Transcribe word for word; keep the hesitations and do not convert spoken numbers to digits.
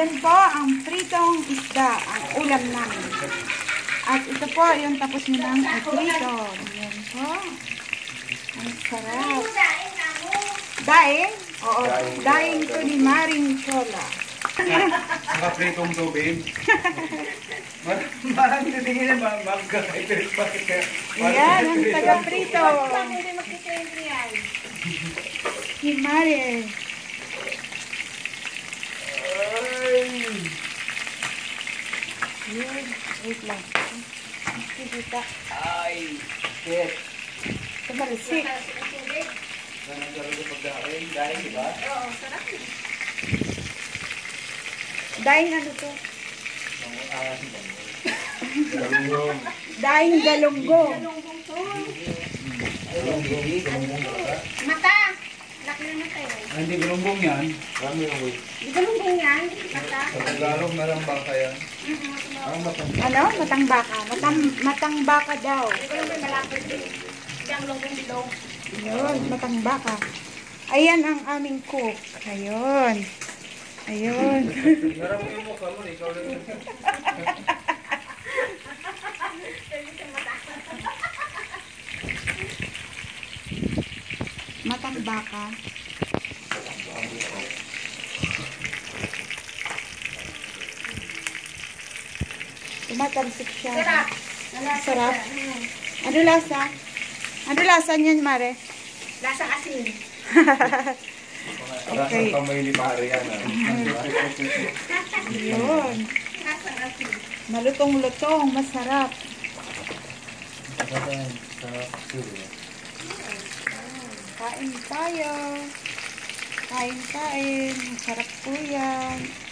Yan po ang pritong isda, ang ulam namin. At ito po, yung tapos nyo ng prito. Yan po. Ang sarap. Daing? Oo, daing to ni Maring Chola. Mga pritong tubig. Marami na tingin na magkakaitin pa. Yan, ang taga-prito. Ni Maring. Yun, wait lang. Hindi kita. Ay, shit. Ito marisi. Saan ang sarap yung pagdaing? Daing, diba? Oo, sarap yun. Daing ano to? Galunggong. Daing galunggong. Galunggong to. Mata. Laki na mata yun. Hindi galunggong yan. Marami yung wait. Hindi galunggong yan. Mata. Sa Tagalog, marang baka yan. Ano? Matang baka. Matang, matang baka daw. Ayun, matang baka. Ayan ang aming cook. Ayun. Ayun. Matang baka. Tumatamsik siya. Sarap. Sarap. Ano lasa? Ano lasa niyan, Mare? Lasang asin. Okay. Lasang kamay ni Mare yan. Yun. Lasang asin. Malutong-lutong, masarap. Kain tayo. Kain-kain. Masarap po yan.